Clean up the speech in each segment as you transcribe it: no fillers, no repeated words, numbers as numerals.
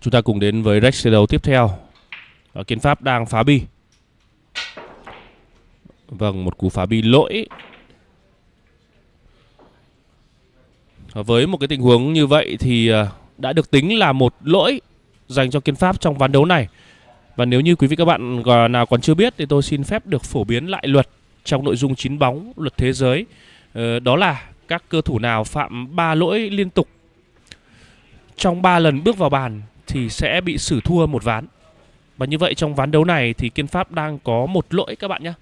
Chúng ta cùng đến với rec đầu tiếp theo. Kiến Pháp đang phá bi. Vâng, một cú phá bi lỗi. Với một cái tình huống như vậy thì đã được tính là một lỗi dành cho Kiến Pháp trong ván đấu này. Và nếu như quý vị các bạn nào còn chưa biết thì tôi xin phép được phổ biến lại luật trong nội dung 9 bóng luật thế giới. Đó là các cơ thủ nào phạm 3 lỗi liên tục trong 3 lần bước vào bàn thì sẽ bị xử thua một ván. Và như vậy trong ván đấu này thì Kiên Pháp đang có một lỗi các bạn nhé.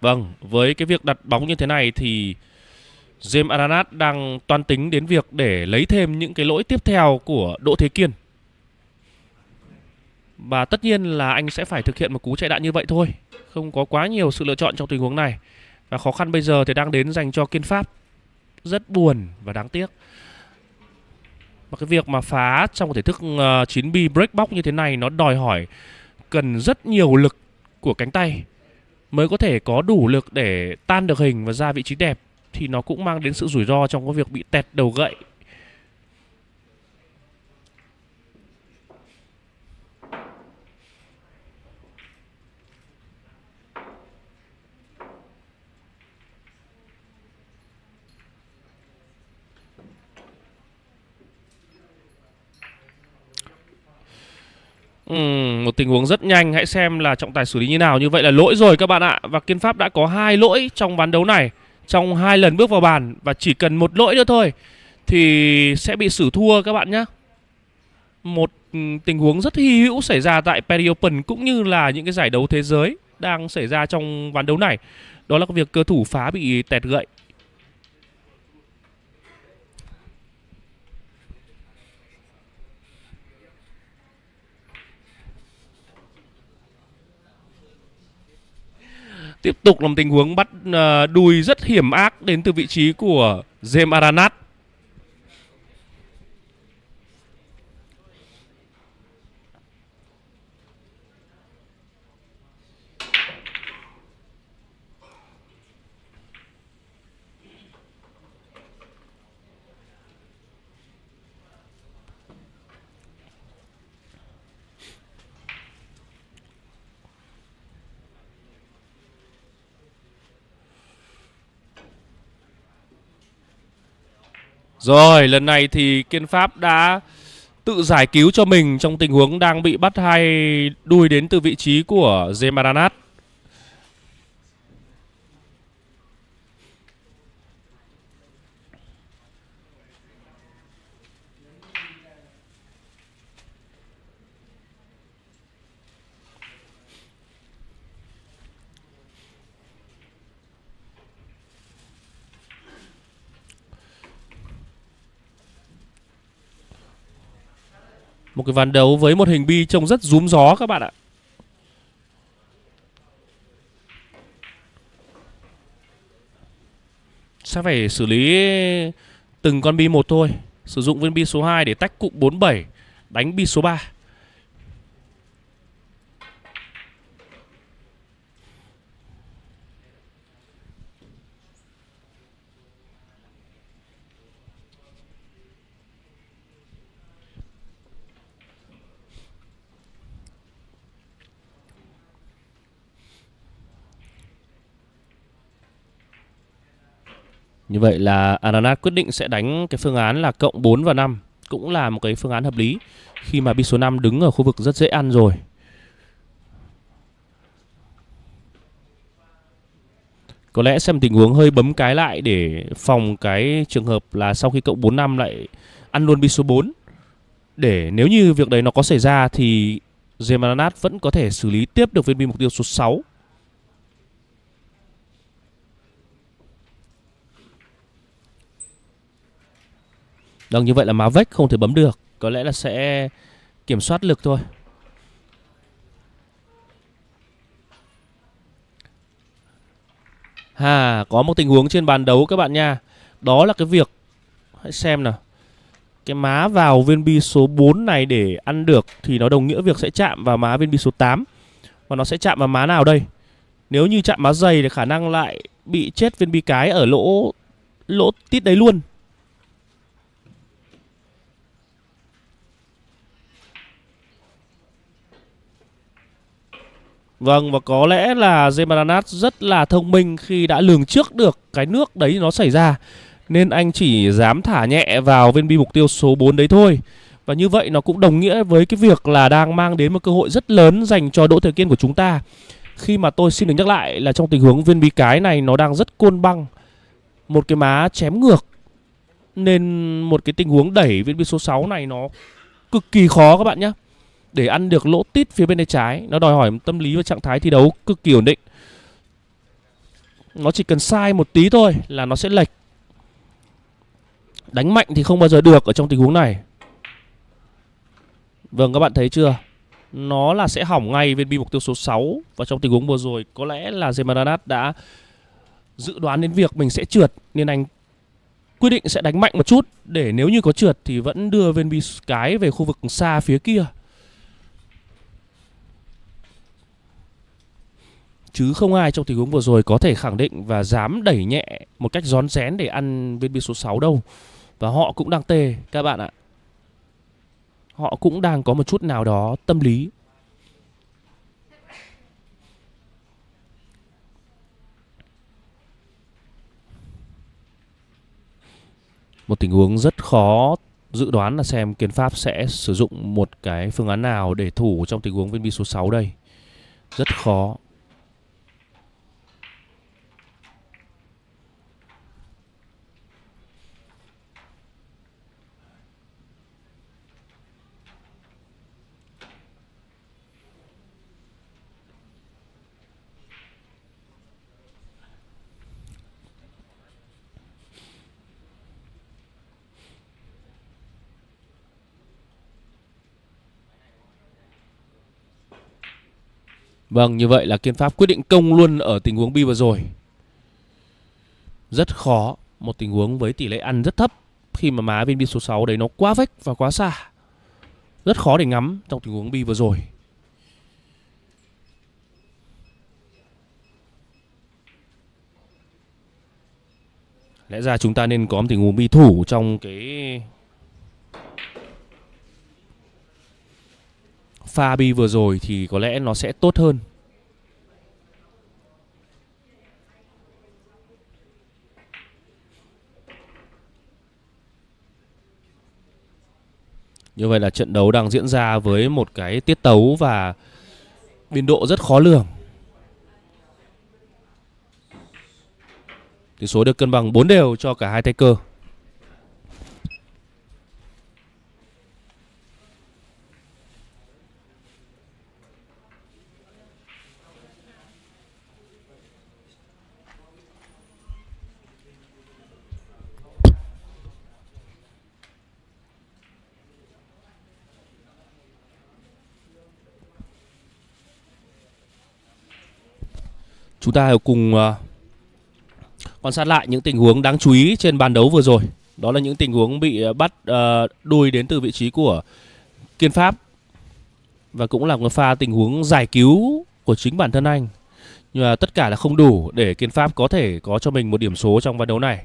Vâng, với cái việc đặt bóng như thế này thì James Aranath đang toan tính đến việc để lấy thêm những cái lỗi tiếp theo của Đỗ Thế Kiên. Và tất nhiên là anh sẽ phải thực hiện một cú chạy đạn như vậy thôi. Không có quá nhiều sự lựa chọn trong tình huống này. Và khó khăn bây giờ thì đang đến dành cho Kiên Pháp. Rất buồn và đáng tiếc. Và cái việc mà phá trong một thể thức 9B break box như thế này nó đòi hỏi cần rất nhiều lực của cánh tay mới có thể có đủ lực để tan được hình và ra vị trí đẹp. Thì nó cũng mang đến sự rủi ro trong cái việc bị tẹt đầu gậy. Một tình huống rất nhanh, hãy xem là trọng tài xử lý như nào. Như vậy là lỗi rồi các bạn ạ. Và Kiên Pháp đã có 2 lỗi trong ván đấu này, trong 2 lần bước vào bàn. Và chỉ cần một lỗi nữa thôi thì sẽ bị xử thua các bạn nhé. Một tình huống rất hy hữu xảy ra tại Paris Open cũng như là những cái giải đấu thế giới đang xảy ra trong ván đấu này. Đó là việc cơ thủ phá bị tẹt gậy. Tiếp tục là một tình huống bắt đuôi rất hiểm ác đến từ vị trí của James Aranath. Rồi, lần này thì Kiên Pháp đã tự giải cứu cho mình trong tình huống đang bị bắt hai đuôi đến từ vị trí của James Aranath. Một cái ván đấu với một hình bi trông rất rúm gió các bạn ạ. Sẽ phải xử lý từng con bi một thôi. Sử dụng viên bi số 2 để tách cụm 47, đánh bi số 3. Như vậy là Aranath quyết định sẽ đánh cái phương án là cộng 4 và 5. Cũng là một cái phương án hợp lý khi mà bi số 5 đứng ở khu vực rất dễ ăn rồi. Có lẽ xem tình huống hơi bấm cái lại để phòng cái trường hợp là sau khi cộng 4-5 lại ăn luôn bi số 4. Để nếu như việc đấy nó có xảy ra thì James Aranath vẫn có thể xử lý tiếp được viên bi mục tiêu số 6. Đằng như vậy là má vách không thể bấm được. Có lẽ là sẽ kiểm soát lực thôi. Có một tình huống trên bàn đấu các bạn nha. Đó là cái việc, hãy xem nào, cái má vào viên bi số 4 này để ăn được thì nó đồng nghĩa việc sẽ chạm vào má viên bi số 8. Và nó sẽ chạm vào má nào đây? Nếu như chạm má dày thì khả năng lại bị chết viên bi cái ở lỗ tít đấy luôn. Vâng, và có lẽ là James Aranath rất là thông minh khi đã lường trước được cái nước đấy nó xảy ra, nên anh chỉ dám thả nhẹ vào viên bi mục tiêu số 4 đấy thôi. Và như vậy nó cũng đồng nghĩa với cái việc là đang mang đến một cơ hội rất lớn dành cho Đỗ Thế Kiên của chúng ta. Khi mà tôi xin được nhắc lại là trong tình huống viên bi cái này nó đang rất côn băng, một cái má chém ngược, nên một cái tình huống đẩy viên bi số 6 này nó cực kỳ khó các bạn nhé. Để ăn được lỗ tít phía bên tay trái, nó đòi hỏi tâm lý và trạng thái thi đấu cực kỳ ổn định. Nó chỉ cần sai một tí thôi là nó sẽ lệch. Đánh mạnh thì không bao giờ được ở trong tình huống này. Vâng, các bạn thấy chưa? Nó là sẽ hỏng ngay viên bi mục tiêu số 6. Và trong tình huống vừa rồi, có lẽ là James Aranath đã dự đoán đến việc mình sẽ trượt, nên anh quyết định sẽ đánh mạnh một chút để nếu như có trượt thì vẫn đưa viên bi cái về khu vực xa phía kia, chứ không ai trong tình huống vừa rồi có thể khẳng định và dám đẩy nhẹ một cách rón rén để ăn viên bi số 6 đâu. Và họ cũng đang tê các bạn ạ. Họ cũng đang có một chút nào đó tâm lý. Một tình huống rất khó dự đoán là xem Kiên Pháp sẽ sử dụng một cái phương án nào để thủ trong tình huống viên bi số 6 đây. Rất khó. Vâng, như vậy là Kiên Pháp quyết định công luôn ở tình huống bi vừa rồi. Rất khó, một tình huống với tỷ lệ ăn rất thấp khi mà má viên bi số 6 đấy nó quá vách và quá xa. Rất khó để ngắm trong tình huống bi vừa rồi. Lẽ ra chúng ta nên có một tình huống bi thủ trong cái pha bi vừa rồi thì có lẽ nó sẽ tốt hơn. Như vậy là trận đấu đang diễn ra với một cái tiết tấu và biên độ rất khó lường. Tỷ số được cân bằng 4 đều cho cả hai tay cờ. Chúng ta hãy cùng quan sát lại những tình huống đáng chú ý trên bàn đấu vừa rồi. Đó là những tình huống bị bắt đuôi đến từ vị trí của Kiên Pháp. Và cũng là một pha tình huống giải cứu của chính bản thân anh. Nhưng mà tất cả là không đủ để Kiên Pháp có thể có cho mình một điểm số trong ván đấu này.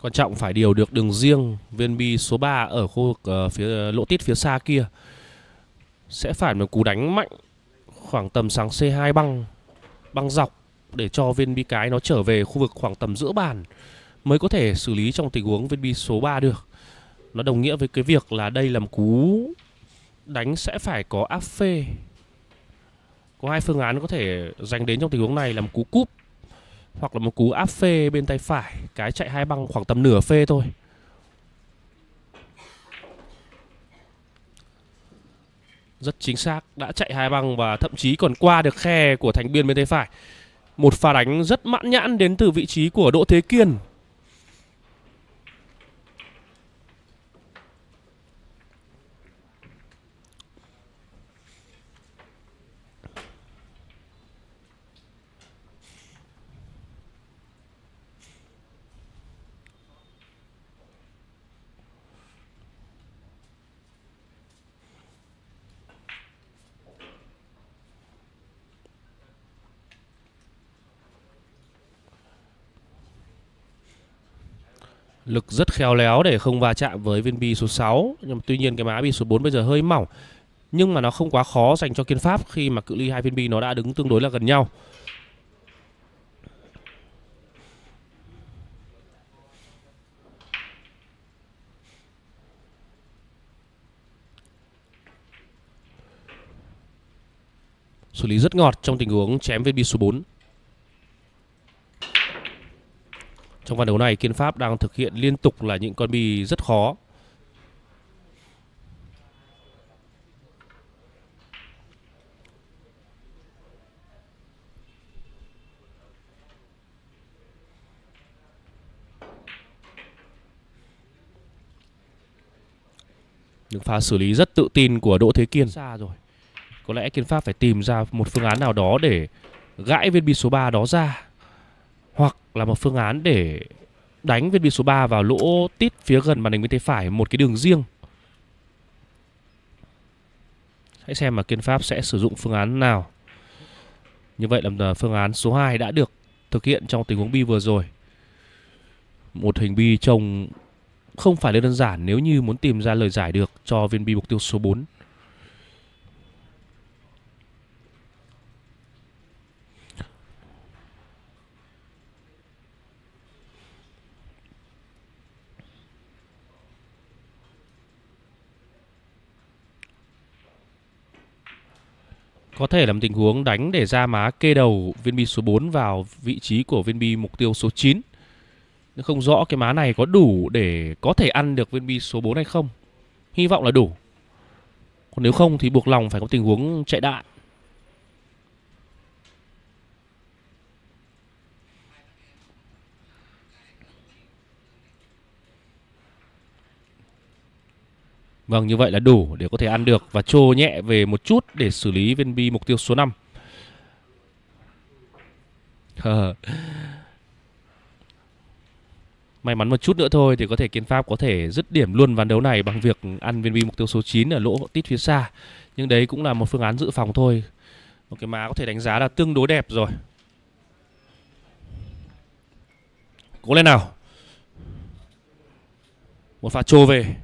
Quan trọng phải điều được đường riêng viên bi số 3 ở khu vực phía lỗ tít phía xa kia. Sẽ phải một cú đánh mạnh khoảng tầm sáng C2 băng dọc để cho viên bi cái nó trở về khu vực khoảng tầm giữa bàn mới có thể xử lý trong tình huống viên bi số 3 được. Nó đồng nghĩa với cái việc là đây là một cú đánh sẽ phải có áp phê. Có hai phương án có thể dành đến trong tình huống này là một cú cúp hoặc là một cú áp phê bên tay phải. Cái chạy 2 băng khoảng tầm nửa phê thôi. Rất chính xác, đã chạy 2 băng và thậm chí còn qua được khe của thành biên bên tay phải. Một pha đánh rất mãn nhãn đến từ vị trí của Đỗ Thế Kiên. Lực rất khéo léo để không va chạm với viên bi số 6. Nhưng mà tuy nhiên cái mã bi số 4 bây giờ hơi mỏng. Nhưng mà nó không quá khó dành cho Kiên Pháp khi mà cự ly hai viên bi nó đã đứng tương đối là gần nhau. Xử lý rất ngọt trong tình huống chém viên bi số 4. Trong ván đấu này Kiên Pháp đang thực hiện liên tục là những con bi rất khó. Những pha xử lý rất tự tin của Đỗ Thế Kiên. Xa rồi. Có lẽ Kiên Pháp phải tìm ra một phương án nào đó để gãi viên bi số 3 đó ra, hoặc là một phương án để đánh viên bi số 3 vào lỗ tít phía gần màn hình bên tay phải, một cái đường riêng. Hãy xem mà Kiên Pháp sẽ sử dụng phương án nào. Như vậy là phương án số 2 đã được thực hiện trong tình huống bi vừa rồi. Một hình bi trông không phải là đơn giản nếu như muốn tìm ra lời giải được cho viên bi mục tiêu số 4. Có thể là một tình huống đánh để ra má kê đầu viên bi số 4 vào vị trí của viên bi mục tiêu số 9. Nhưng không rõ cái má này có đủ để có thể ăn được viên bi số 4 hay không. Hy vọng là đủ. Còn nếu không thì buộc lòng phải có tình huống chạy đạn. Vâng, như vậy là đủ để có thể ăn được và trô nhẹ về một chút để xử lý viên bi mục tiêu số 5. May mắn một chút nữa thôi thì có thể Kiên Pháp có thể dứt điểm luôn ván đấu này bằng việc ăn viên bi mục tiêu số 9 ở lỗ tít phía xa. Nhưng đấy cũng là một phương án dự phòng thôi. Một cái má có thể đánh giá là tương đối đẹp rồi. Cố lên nào. Một pha trô về.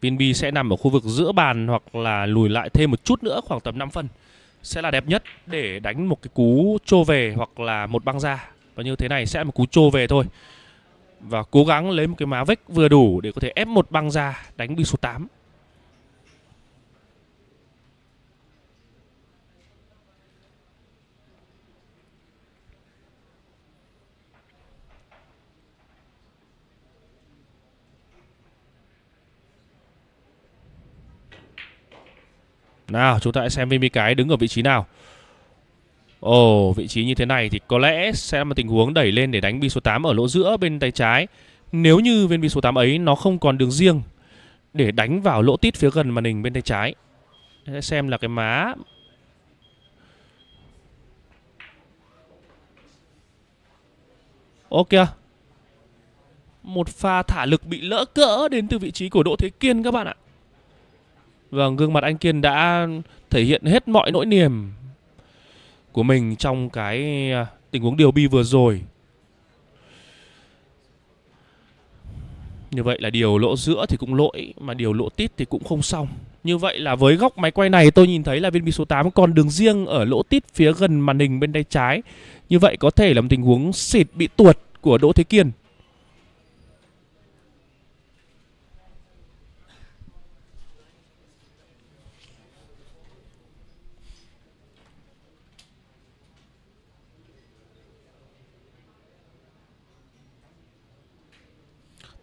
Viên bi sẽ nằm ở khu vực giữa bàn hoặc là lùi lại thêm một chút nữa, khoảng tầm 5 phân sẽ là đẹp nhất để đánh một cái cú trô về hoặc là một băng ra. Và như thế này sẽ là một cú trô về thôi. Và cố gắng lấy một cái má vếch vừa đủ để có thể ép một băng ra đánh bi số 8. Nào, chúng ta hãy xem viên bi cái đứng ở vị trí nào. Ồ, vị trí như thế này thì có lẽ sẽ là một tình huống đẩy lên để đánh bi số 8 ở lỗ giữa bên tay trái. Nếu như viên bi số 8 ấy nó không còn đường riêng để đánh vào lỗ tít phía gần màn hình bên tay trái. Hãy xem là cái má. Ok. Một pha thả lực bị lỡ cỡ đến từ vị trí của Đỗ Thế Kiên các bạn ạ. Vâng, gương mặt anh Kiên đã thể hiện hết mọi nỗi niềm của mình trong cái tình huống điều bi vừa rồi. Như vậy là điều lỗ giữa thì cũng lỗi, mà điều lỗ tít thì cũng không xong. Như vậy là với góc máy quay này tôi nhìn thấy là viên bi số 8 còn đường riêng ở lỗ tít phía gần màn hình bên tay trái. Như vậy có thể là một tình huống xịt bị tuột của Đỗ Thế Kiên.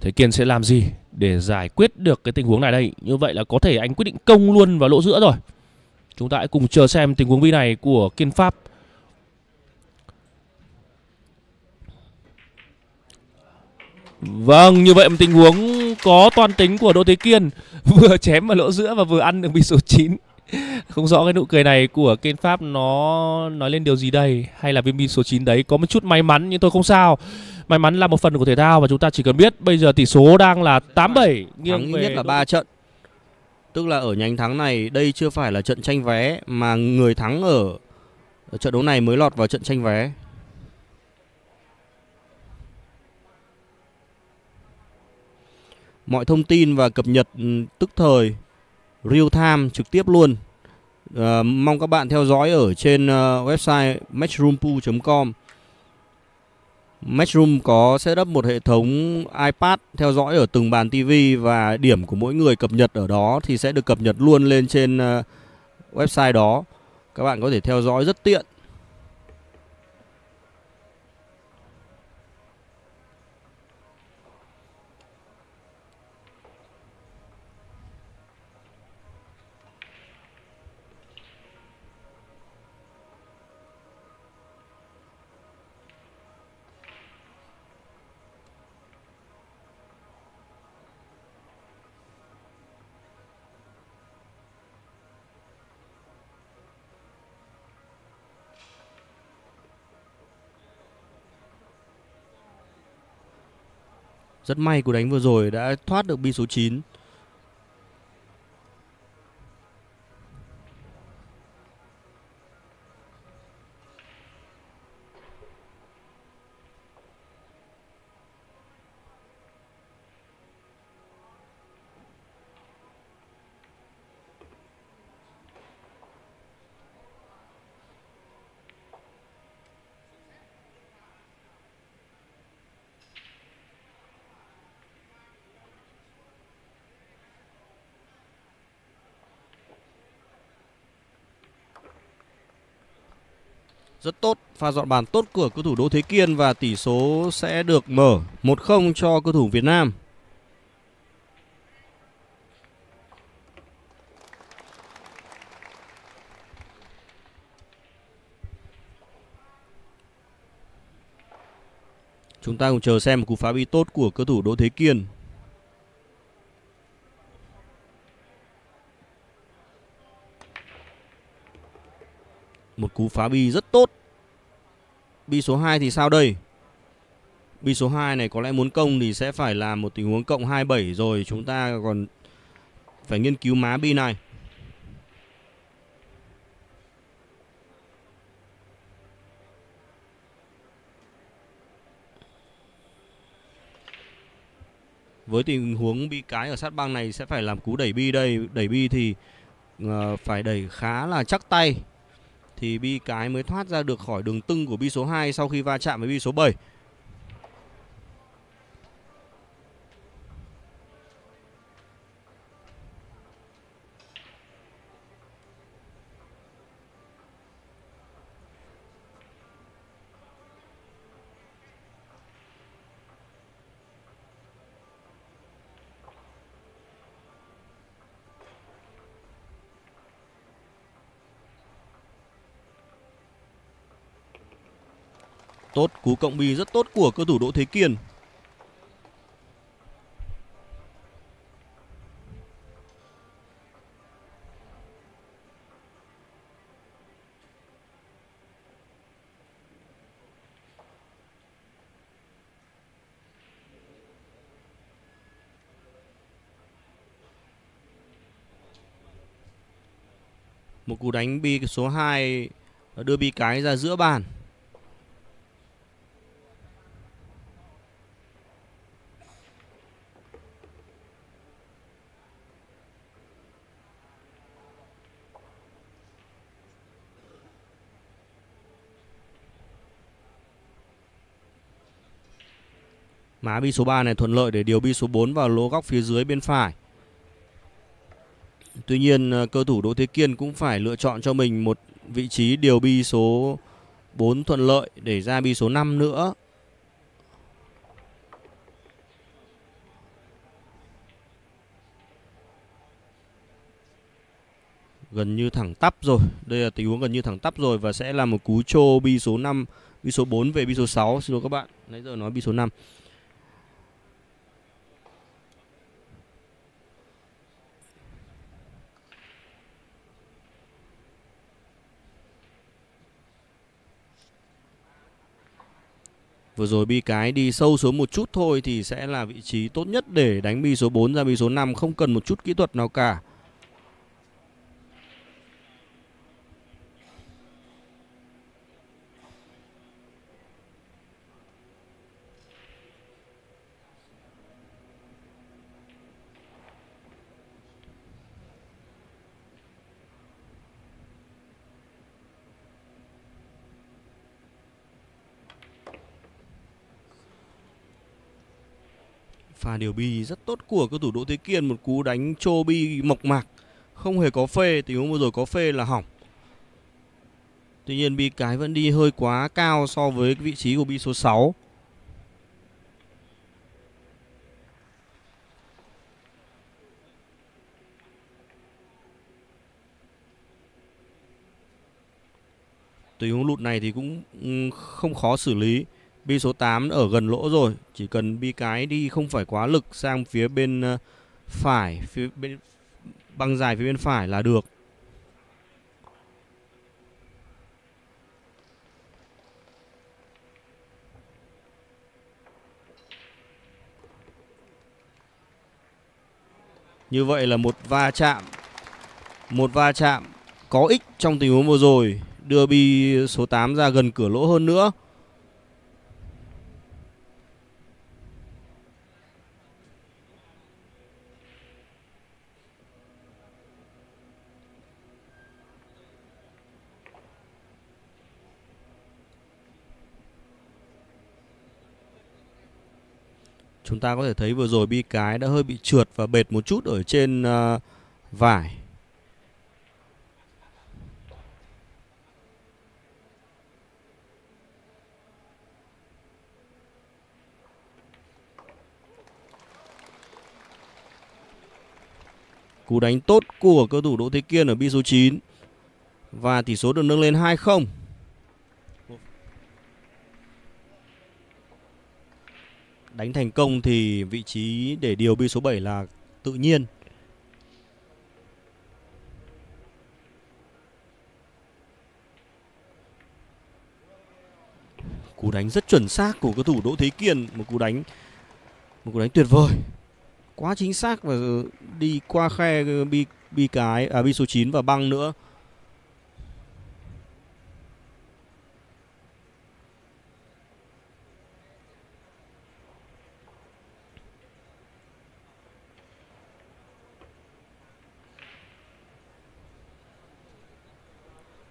Thế Kiên sẽ làm gì để giải quyết được cái tình huống này đây? Như vậy là có thể anh quyết định công luôn vào lỗ giữa rồi. Chúng ta hãy cùng chờ xem tình huống bi này của Kiên Pháp. Vâng, như vậy một tình huống có toan tính của Đỗ Thế Kiên. Vừa chém vào lỗ giữa và vừa ăn được bi số 9. Không rõ cái nụ cười này của Kiên Pháp nó nói lên điều gì đây. Hay là viên bi số 9 đấy có một chút may mắn, nhưng tôi không sao. May mắn là một phần của thể thao và chúng ta chỉ cần biết bây giờ tỷ số đang là 8-7. Thắng ít nhất là 3 trận. Tức là ở nhánh thắng này, đây chưa phải là trận tranh vé, mà người thắng ở trận đấu này mới lọt vào trận tranh vé. mọi thông tin và cập nhật tức thời, real time, trực tiếp luôn. Mong các bạn theo dõi ở trên website matchroompool.com. Matchroom có setup một hệ thống iPad theo dõi ở từng bàn TV, và điểm của mỗi người cập nhật ở đó thì sẽ được cập nhật luôn lên trên website đó. Các bạn có thể theo dõi rất tiện. Rất may cú đánh vừa rồi đã thoát được bi số 9. Rất tốt, pha dọn bàn tốt của cầu thủ Đỗ Thế Kiên và tỷ số sẽ được mở 1-0 cho cầu thủ Việt Nam. Chúng ta cùng chờ xem một cú phá bi tốt của cầu thủ Đỗ Thế Kiên. Một cú phá bi rất tốt. Bi số 2 thì sao đây? Bi số 2 này có lẽ muốn công thì sẽ phải làm một tình huống cộng 27 rồi. Chúng ta còn phải nghiên cứu má bi này. Với tình huống bi cái ở sát băng này sẽ phải làm cú đẩy bi đây. Đẩy bi thì phải đẩy khá là chắc tay thì bi cái mới thoát ra được khỏi đường tưng của bi số 2 sau khi va chạm với bi số 7. Tốt, cú cộng bi rất tốt của cầu thủ Đỗ Thế Kiên. Một cú đánh bi số 2 đưa bi cái ra giữa bàn. Má bi số 3 này thuận lợi để điều bi số 4 vào lỗ góc phía dưới bên phải. Tuy nhiên cầu thủ Đỗ Thế Kiên cũng phải lựa chọn cho mình một vị trí điều bi số 4 thuận lợi để ra bi số 5 nữa. Gần như thẳng tắp rồi. Đây là tình huống gần như thẳng tắp rồi và sẽ là một cú trô bi số 5, bi số 4 về bi số 6. Xin lỗi các bạn, nãy giờ nói bi số 5. Vừa rồi bi cái đi sâu xuống một chút thôi thì sẽ là vị trí tốt nhất để đánh bi số 4 ra bi số 5, không cần một chút kỹ thuật nào cả. Pha điều bi rất tốt của cầu thủ Đỗ Thế Kiên, một cú đánh trô bi mộc mạc, không hề có phê. Tình huống vừa rồi có phê là hỏng. Tuy nhiên bi cái vẫn đi hơi quá cao so với cái vị trí của bi số 6. Tình huống lụt này thì cũng không khó xử lý. Bi số 8 ở gần lỗ rồi, chỉ cần bi cái đi không phải quá lực sang phía bên phải, phía bên băng dài phía bên phải là được. Như vậy là một va chạm có ích trong tình huống vừa rồi, đưa bi số 8 ra gần cửa lỗ hơn nữa. Chúng ta có thể thấy vừa rồi bi cái đã hơi bị trượt và bệt một chút ở trên vải. Cú đánh tốt của cầu thủ Đỗ Thế Kiên ở bi số 9 và tỷ số được nâng lên 2-0. Đánh thành công thì vị trí để điều bi số 7 là tự nhiên. Cú đánh rất chuẩn xác của cầu thủ Đỗ Thế Kiên, một cú đánh tuyệt vời. Quá chính xác và đi qua khe bi số 9 và băng nữa.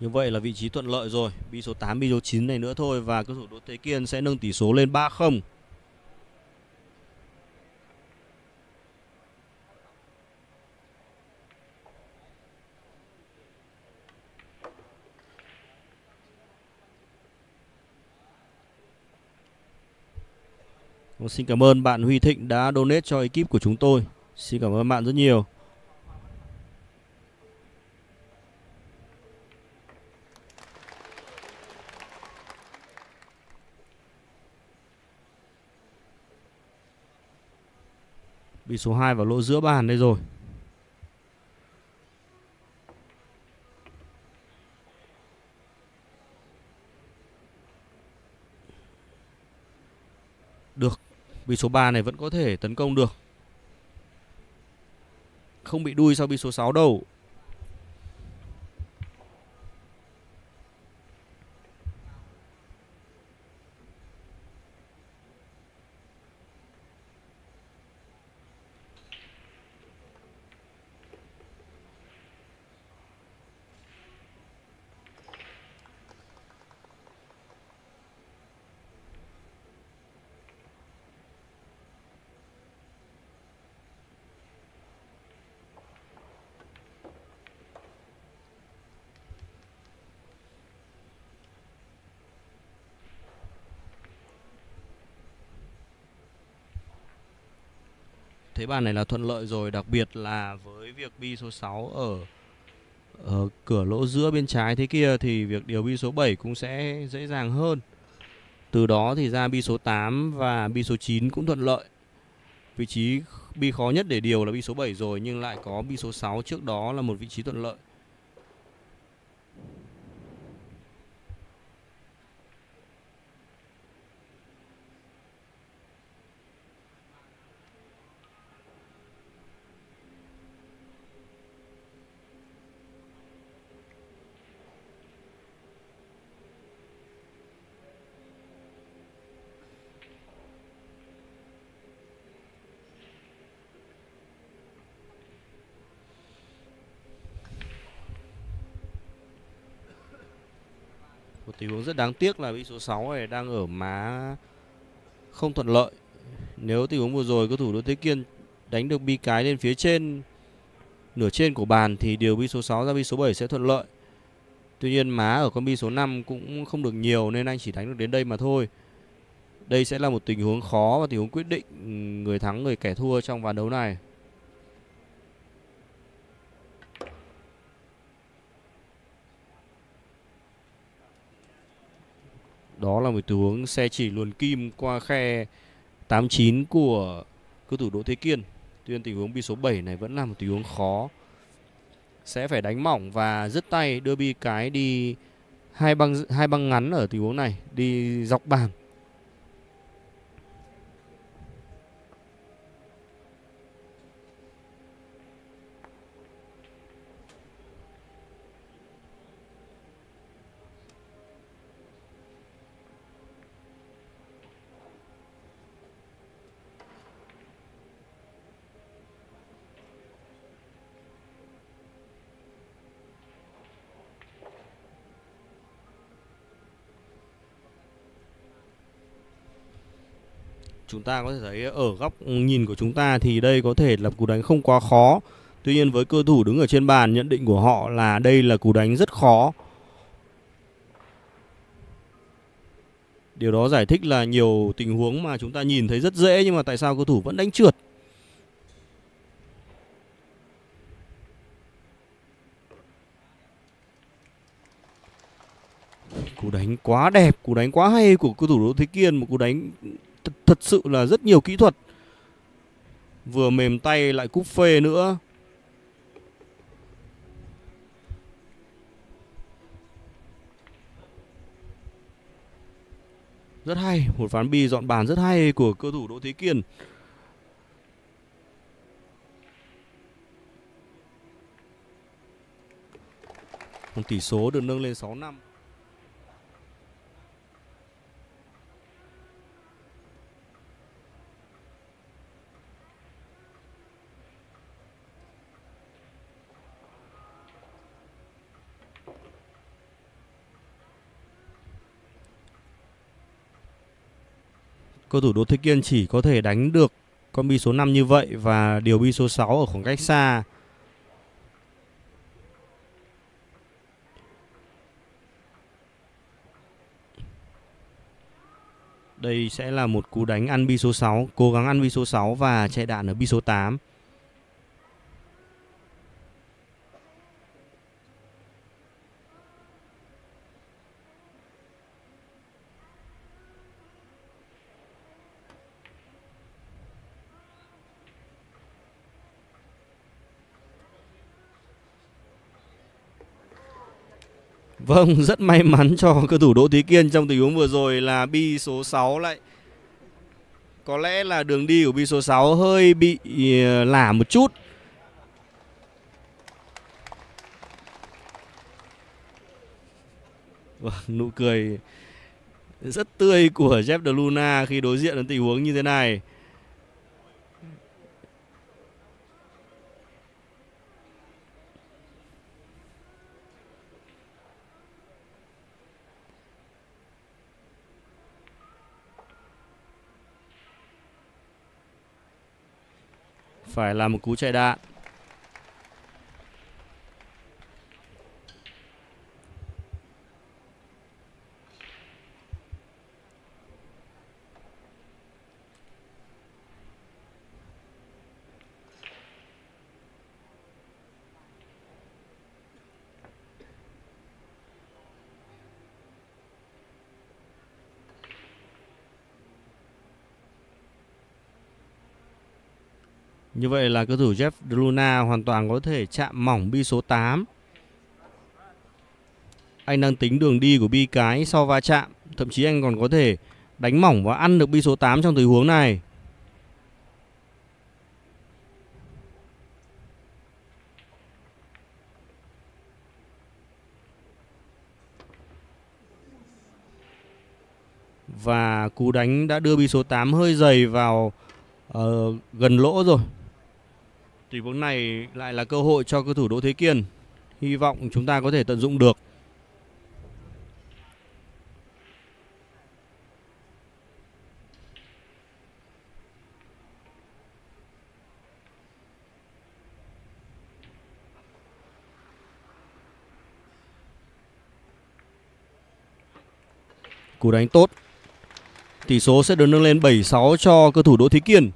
Như vậy là vị trí thuận lợi rồi, bi số 8, bi số 9 này nữa thôi và cầu thủ Đỗ Thế Kiên sẽ nâng tỷ số lên 3-0. Xin cảm ơn bạn Huy Thịnh đã donate cho ekip của chúng tôi. Xin cảm ơn bạn rất nhiều. Bị số 2 vào lỗ giữa bàn đây rồi. Được, bị số 3 này vẫn có thể tấn công được. Không bị đuôi sau bị số 6 đâu. Thế bàn này là thuận lợi rồi, đặc biệt là với việc bi số 6 ở cửa lỗ giữa bên trái thế kia thì việc điều bi số 7 cũng sẽ dễ dàng hơn. Từ đó thì ra bi số 8 và bi số 9 cũng thuận lợi. Vị trí bi khó nhất để điều là bi số 7 rồi, nhưng lại có bi số 6 trước đó là một vị trí thuận lợi. Tình huống rất đáng tiếc là bi số 6 này đang ở má không thuận lợi. Nếu tình huống vừa rồi cầu thủ Đỗ Thế Kiên đánh được bi cái lên phía trên nửa trên của bàn thì điều bi số 6 ra bi số 7 sẽ thuận lợi. Tuy nhiên má ở con bi số 5 cũng không được nhiều nên anh chỉ đánh được đến đây mà thôi. Đây sẽ là một tình huống khó và tình huống quyết định người thắng người kẻ thua trong ván đấu này. Đó là một tình huống xe chỉ luồn kim qua khe 89 của cầu thủ Đỗ Thế Kiên. Tuy nhiên tình huống bi số 7 này vẫn là một tình huống khó. Sẽ phải đánh mỏng và dứt tay đưa bi cái đi hai băng ngắn ở tình huống này, đi dọc bàn. Chúng ta có thể thấy ở góc nhìn của chúng ta thì đây có thể là cú đánh không quá khó. Tuy nhiên với cầu thủ đứng ở trên bàn, nhận định của họ là đây là cú đánh rất khó. Điều đó giải thích là nhiều tình huống mà chúng ta nhìn thấy rất dễ nhưng mà tại sao cầu thủ vẫn đánh trượt. Cú đánh quá đẹp, cú đánh quá hay của cầu thủ Đỗ Thế Kiên, một cú đánh thật sự là rất nhiều kỹ thuật. Vừa mềm tay lại cúp phê nữa. Rất hay, một ván bi dọn bàn rất hay của cầu thủ Đỗ Thế Kiên. Một tỷ số được nâng lên 6-5. Cầu thủ Đỗ Thế Kiên chỉ có thể đánh được con bi số 5 như vậy và điều bi số 6 ở khoảng cách xa. Đây sẽ là một cú đánh ăn bi số 6, cố gắng ăn bi số 6 và chạy đạn ở bi số 8. Vâng, rất may mắn cho cầu thủ Đỗ Thế Kiên trong tình huống vừa rồi là bi số 6 lại. Có lẽ là đường đi của bi số 6 hơi bị lả một chút. Vâng, nụ cười rất tươi của Jeff De Luna khi đối diện với tình huống như thế này. Phải là một cú chạy đạn. Như vậy là cầu thủ Jeff De Luna hoàn toàn có thể chạm mỏng bi số 8. Anh đang tính đường đi của bi cái sau va chạm. Thậm chí anh còn có thể đánh mỏng và ăn được bi số 8 trong tình huống này. Và cú đánh đã đưa bi số 8 hơi dày vào gần lỗ rồi. Tình huống này lại là cơ hội cho cầu thủ Đỗ Thế Kiên. Hy vọng chúng ta có thể tận dụng được. Cú đánh tốt. Tỷ số sẽ được nâng lên 7-6 cho cầu thủ Đỗ Thế Kiên.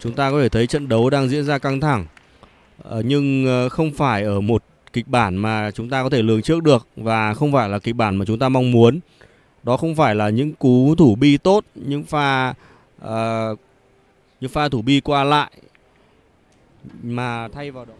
Chúng ta có thể thấy trận đấu đang diễn ra căng thẳng, nhưng không phải ở một kịch bản mà chúng ta có thể lường trước được, và không phải là kịch bản mà chúng ta mong muốn. Đó không phải là những cú thủ bi tốt, những pha thủ bi qua lại, mà thay vào đó.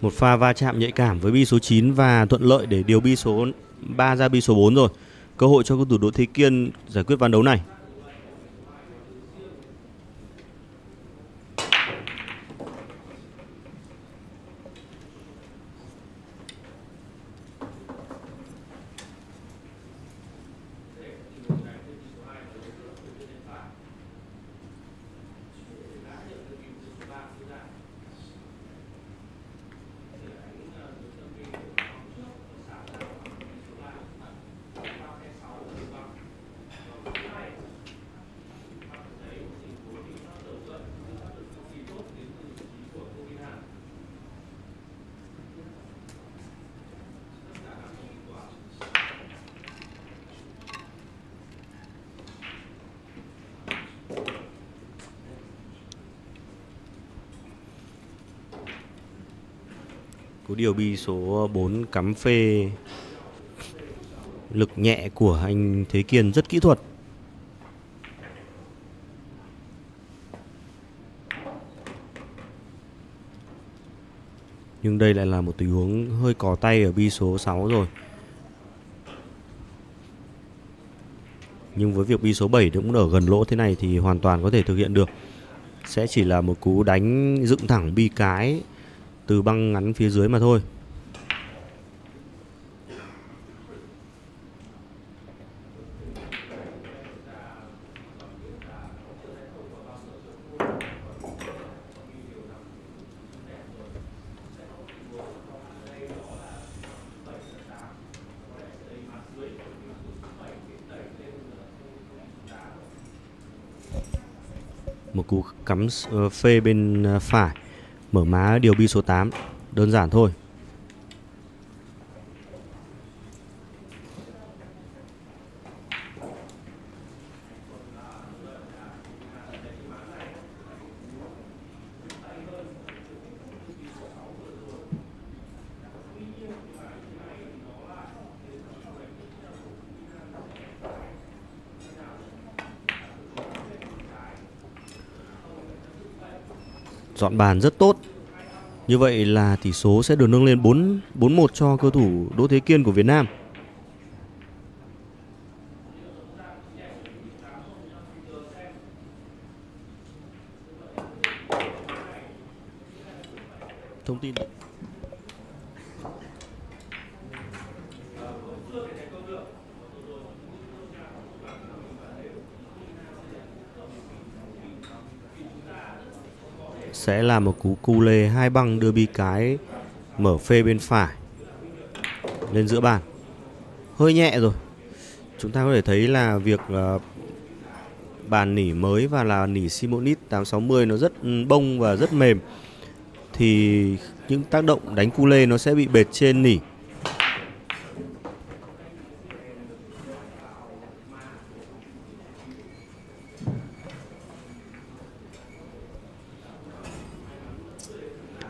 Một pha va chạm nhạy cảm với bi số 9 và thuận lợi để điều bi số 3 ra bi số 4 rồi. Cơ hội cho cầu thủ Đỗ Thế Kiên giải quyết ván đấu này. Cú điều bi số 4 cắm phê lực nhẹ của anh Thế Kiên rất kỹ thuật. Nhưng đây lại là một tình huống hơi cò tay ở bi số 6 rồi. Nhưng với việc bi số 7 cũng ở gần lỗ thế này thì hoàn toàn có thể thực hiện được. Sẽ chỉ là một cú đánh dựng thẳng bi cái từ băng ngắn phía dưới mà thôi. Một cú cắm phê bên phải, mở má điều bi số 8. Đơn giản thôi. Dọn bàn rất tốt. Như vậy là tỷ số sẽ được nâng lên 4-1 cho cầu thủ Đỗ Thế Kiên của Việt Nam. Thông tin sẽ là một cú cu lê hai băng đưa bi cái mở phê bên phải lên giữa bàn. Hơi nhẹ rồi. Chúng ta có thể thấy là việc bàn nỉ mới và là nỉ Simonis 860 nó rất bông và rất mềm, thì những tác động đánh cu lê nó sẽ bị bệt trên nỉ.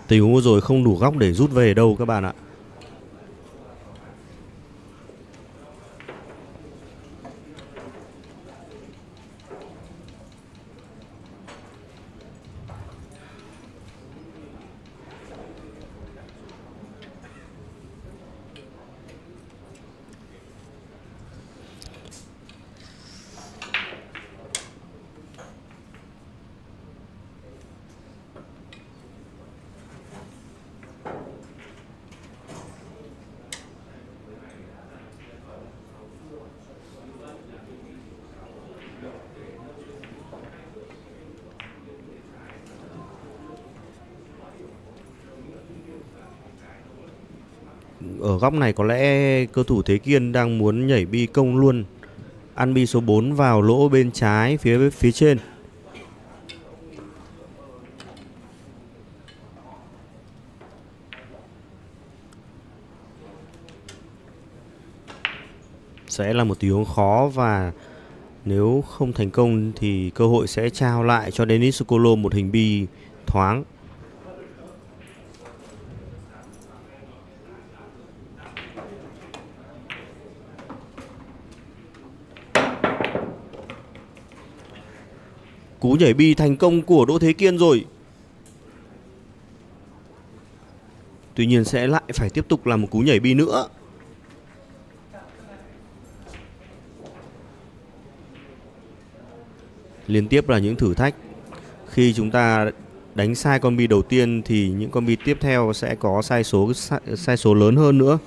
Tình huống rồi không đủ góc để rút về đâu các bạn ạ. ở góc này có lẽ cơ thủ Thế Kiên đang muốn nhảy bi công luôn, ăn bi số 4 vào lỗ bên trái phía trên. Sẽ là một tình huống khó và nếu không thành công thì cơ hội sẽ trao lại cho Denis Sokolov một hình bi thoáng. Cú nhảy bi thành công của Đỗ Thế Kiên rồi. Tuy nhiên sẽ lại phải tiếp tục làm một cú nhảy bi nữa. Liên tiếp là những thử thách. Khi chúng ta đánh sai con bi đầu tiên thì những con bi tiếp theo sẽ có sai số lớn hơn nữa.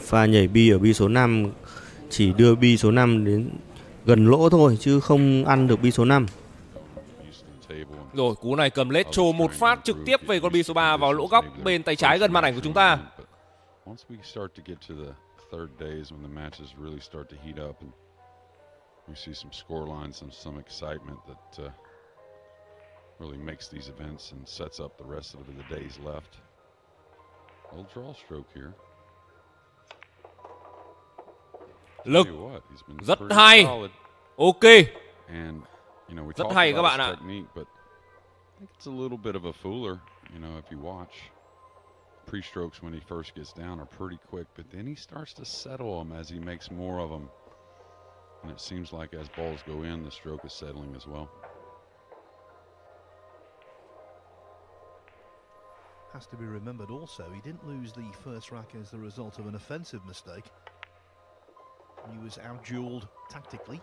Pha nhảy bi ở bi số 5 chỉ đưa bi số 5 đến gần lỗ thôi chứ không ăn được bi số 5. Rồi cú này cầm lết trồ một phát trực tiếp về con bi số 3 vào lỗ góc bên tay trái gần màn ảnh của chúng ta. Lực rất hay. Ok, rất hay các bạn ạ. Has to be remembered also he didn't lose the first racket as the result of an offensive mistake. He was out-dueled tactically.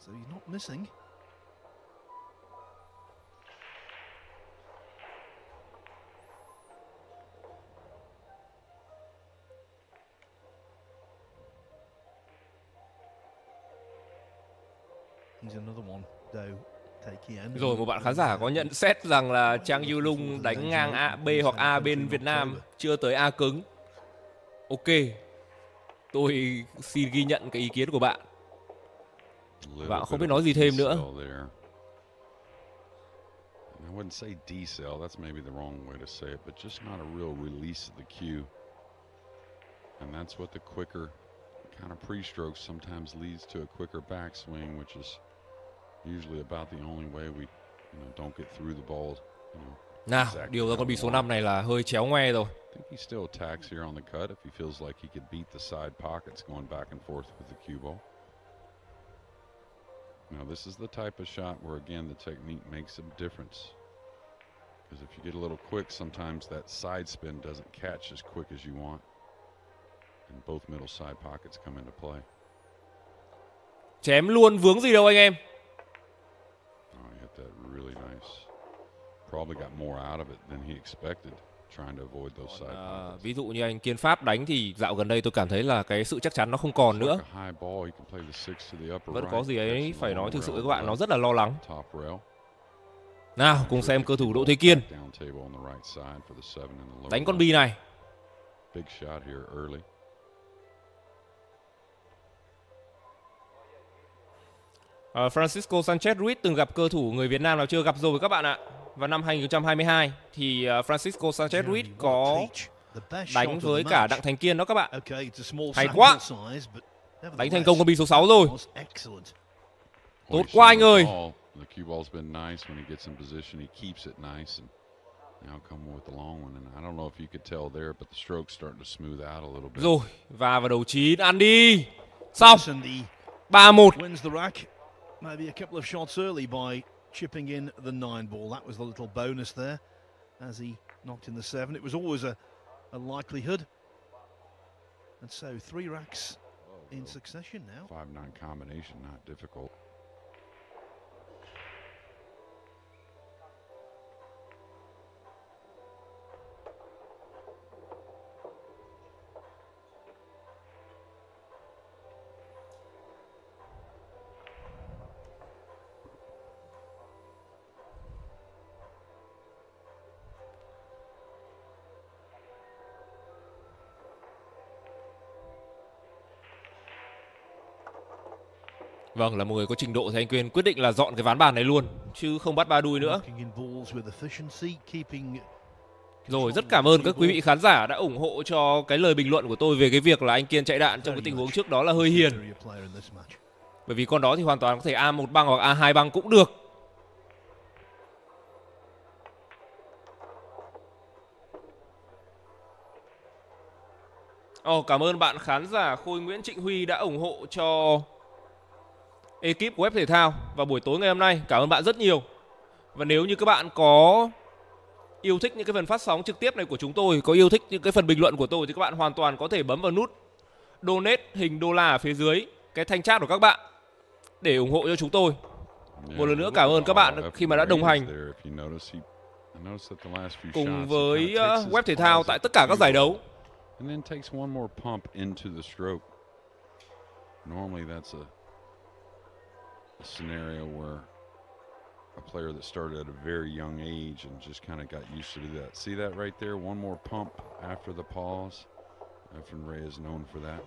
So he's not missing. He's another one, though. Rồi một bạn khán giả có nhận xét rằng là Trang Yu Lung đánh ngang AB hoặc A bên Việt Nam chưa tới A cứng. Ok, tôi xin ghi nhận cái ý kiến của bạn. Và không biết nói gì thêm nữa. Nào, điều ra con bi số 5 này là hơi chéo ngoe rồi. Chém luôn vướng gì đâu anh em. Ví dụ như anh Kiên Pháp đánh thì dạo gần đây tôi cảm thấy là cái sự chắc chắn nó không còn nữa. Vẫn có gì ấy phải nói thực sự với các bạn, nó rất là lo lắng. Nào cùng xem cơ thủ Đỗ Thế Kiên đánh con bi này. Francisco Sanchez Ruiz từng gặp cơ thủ người Việt Nam nào chưa gặp rồi các bạn ạ. Vào năm 2022 thì Francisco Sanchez Ruiz có đánh với cả Đặng Thành Kiên đó các bạn. Hay quá. Đánh thành công con bi số 6 rồi. Tốt quá anh ơi. Rồi, và vào đầu 9, ăn đi. Xong. 3-1. Maybe a couple of shots early by chipping in the 9 ball. That was the little bonus there as he knocked in the 7. It was always a likelihood. And so 3 racks in succession now. 5-9 combination, not difficult. Vâng, là một người có trình độ thì anh Quyên quyết định là dọn cái ván bàn này luôn, chứ không bắt ba đuôi nữa. Rồi, rất cảm ơn các quý vị khán giả đã ủng hộ cho cái lời bình luận của tôi về cái việc là anh Kiên chạy đạn trong cái tình huống trước đó là hơi hiền. Bởi vì con đó thì hoàn toàn có thể A1 băng hoặc A2 băng cũng được. Ồ, cảm ơn bạn khán giả Khôi Nguyễn Trịnh Huy đã ủng hộ cho ekip của Web Thể Thao vào buổi tối ngày hôm nay. Cảm ơn bạn rất nhiều. Và nếu như các bạn có yêu thích những cái phần phát sóng trực tiếp này của chúng tôi, có yêu thích những cái phần bình luận của tôi, thì các bạn hoàn toàn có thể bấm vào nút donate hình đô la ở phía dưới cái thanh chat của các bạn để ủng hộ cho chúng tôi. Một lần nữa cảm ơn các bạn khi mà đã đồng hành cùng với Web Thể Thao tại tất cả các giải đấu. Scenario where a player that started at a very young age and just kind of got used to do that. See that right there? One more pump after the pause. Efren Ray is known for that.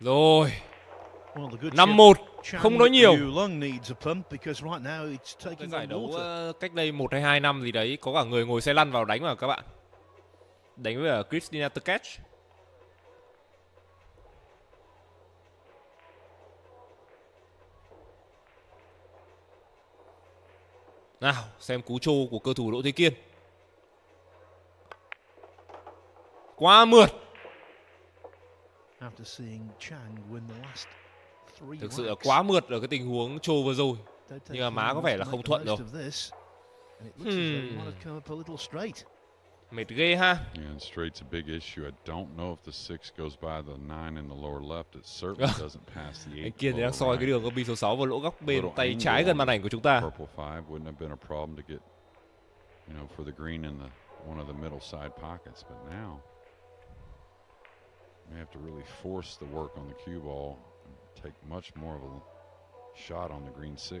Rồi, 5-1, không nói nhiều. Cái giải đấu cách đây 1 hay 2 năm gì đấy, có cả người ngồi xe lăn vào đánh mà các bạn. Đánh với Christina Tkach. Nào, xem cú trô của cầu thủ Đỗ Thế Kiên. Quá mượt. Thực sự là quá mượt ở cái tình huống trô vừa rồi. Nhưng mà má có vẻ là không thuận rồi. Mệt ghê ha. Anh Kiên đang soi cái đường con bi số 6 vào lỗ góc bên tay trái gần màn ảnh của chúng ta. May have to really force the work on the cue ball and take much more of a shot on the green 6.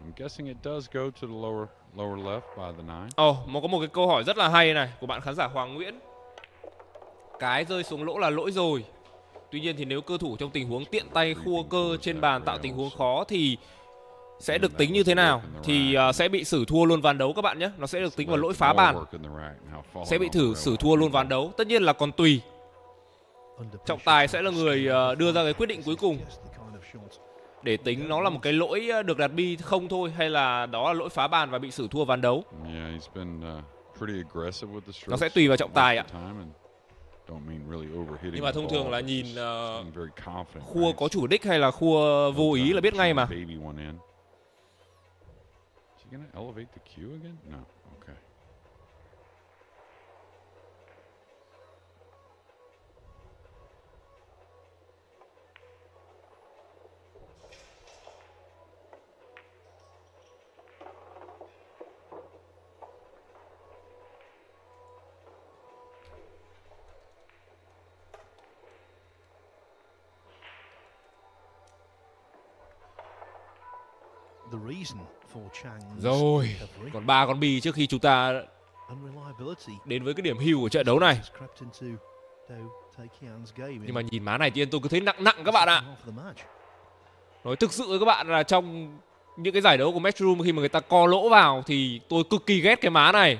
I'm guessing it does go to the lower left by the 9. Mà có một cái câu hỏi rất là hay này của bạn khán giả Hoàng Nguyễn. Cái rơi xuống lỗ là lỗi rồi. Tuy nhiên thì nếu cơ thủ trong tình huống tiện tay khua cơ trên bàn tạo tình huống khó thì sẽ được tính như thế nào? Thì sẽ bị xử thua luôn ván đấu các bạn nhé. Nó sẽ được tính vào lỗi phá bàn. Sẽ bị xử thua luôn ván đấu. Tất nhiên là còn tùy. Trọng tài sẽ là người đưa ra cái quyết định cuối cùng để tính nó là một cái lỗi được đặt bi không thôi, hay là đó là lỗi phá bàn và bị xử thua ván đấu. Nó sẽ tùy vào trọng tài ạ. Nhưng mà thông thường là nhìn khua có chủ đích hay là khua vô ý là biết ngay mà. Rồi, còn 3 con bi trước khi chúng ta đến với cái điểm hưu của trận đấu này. Nhưng mà nhìn má này thì tôi cứ thấy nặng nặng các bạn ạ. Nói thực sự với các bạn là trong những cái giải đấu của Matchroom, khi mà người ta co lỗ vào thì tôi cực kỳ ghét cái má này.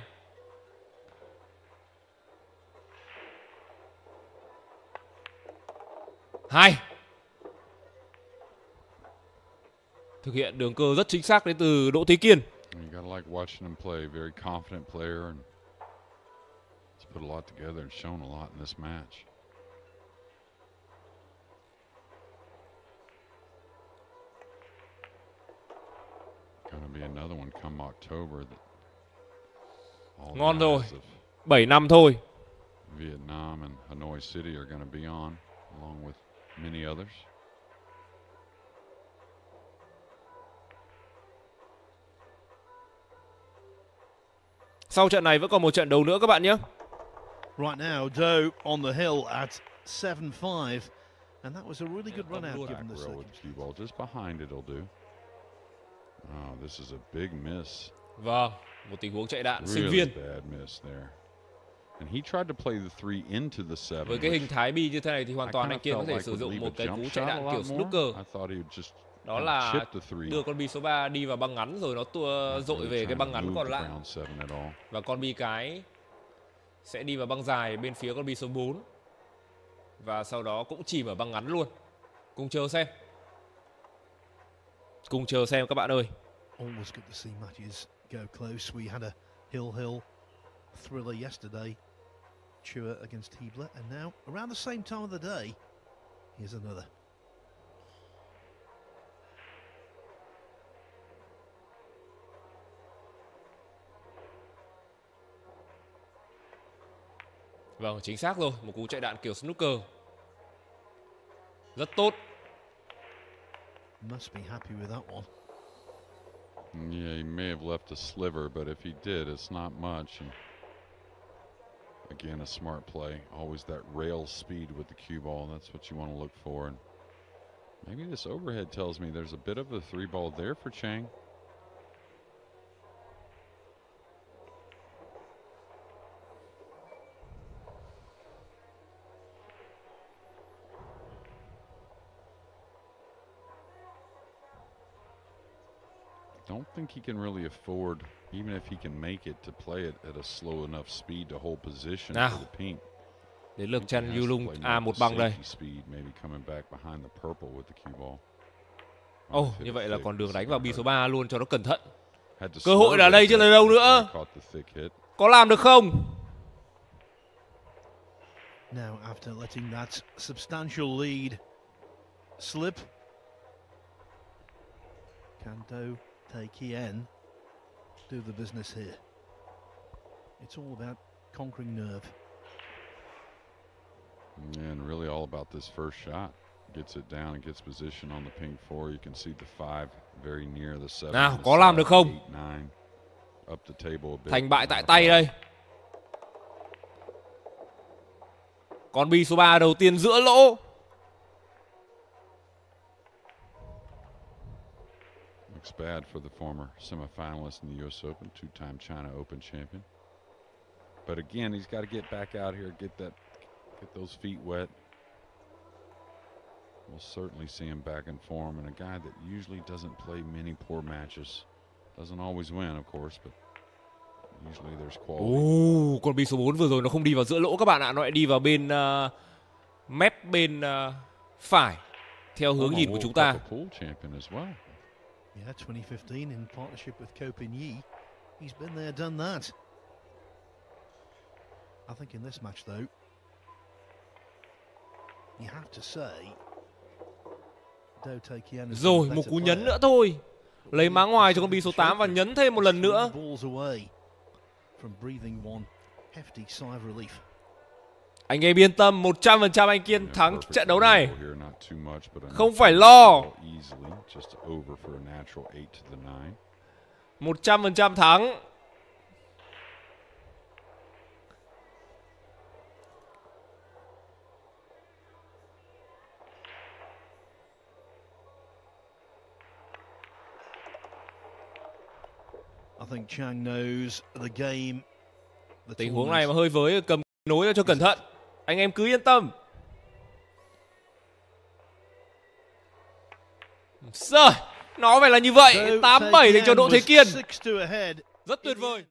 2. Thực hiện đường cơ rất chính xác đến từ Đỗ Thế Kiên. Ngon rồi. 7 năm thôi. Vietnam and Hanoi City are going to be on, along with many others. Sau trận này vẫn còn một trận đấu nữa các bạn nhé. Right now, Doe on the hill at 7-5, and that was a really good run out given the second. Cue ball just behind it'll do. Oh, this is a big miss. Vâng, một tình huống chạy đạn sinh viên. And he tried to play the 3 into the 7. Với cái hình thái bi như thế này thì hoàn toàn anh Kiên có thể sử dụng một cái cú chạy đạn kiểu snooker. Đó là đưa con bi số 3 đi vào băng ngắn rồi nó tua dội về cái băng ngắn còn lại. Và con bi cái sẽ đi vào băng dài bên phía con bi số 4. Và sau đó cũng chìm ở băng ngắn luôn. Cùng chờ xem. Cùng chờ xem các bạn ơi. Almost good to see matches go close. We had a hill thriller yesterday, Chua against Hebler, and now around the same time of the day, here's another. Vâng, chính xác rồi, một cú chạy đạn kiểu snooker, rất tốt. Must be happy with that one. Yeah, he may have left a sliver, but if he did, it's not much. And again, a smart play. Always that rail speed with the cue ball. That's what you want to look for. And maybe this overhead tells me there's a bit of a 3-ball there for Chang. Don't think he can really afford, even if he can make it, to play it at a slow enough speed to hold position for the pink. Đến lượt Chan Yulung A1 băng đây. Oh, như vậy là còn đường đánh vào bi số 3 luôn cho nó cẩn thận. Cơ hội là đây chứ là đâu nữa. Có làm được không? Now after letting that substantial lead slip, Kanto Kien do the business here. It's all about conquering nerve. And really all about this first shot. Gets it down and gets position on the ping 4. You can see the 5 very near the 7. Nào, có làm được không? Thành bại tại tay đây. Con bi số 3 đầu tiên giữa lỗ. Looks bad for the former semifinalist in the U.S. Open, two-time China Open champion. But again, he's got to get back out here, get those feet wet. We'll certainly see him back in form, and a guy that usually doesn't play many poor matches, doesn't always win, of course, but usually there's quality. Con bi số 4 vừa rồi nó không đi vào giữa lỗ các bạn ạ, nó lại đi vào bên mép bên phải theo hướng nhìn của chúng ta. Yeah, 2015 in partnership with Ko Pin Yi. He's been there, done that. I think in this match, though, you have to say, Doe Thế Kiên is rồi, một cú nhấn nữa thôi. Lấy má ngoài cho con bi số 8 và nhấn thêm một lần nữa. Anh em yên tâm, 100% anh Kiên thắng trận đấu này. Không phải lo. 100% thắng. Tình huống này mà hơi với cầm nối cho cẩn thận. Anh em cứ yên tâm. Rồi, nó phải là như vậy. 8-7 dành cho Đỗ Thế Kiên. Rất tuyệt vời.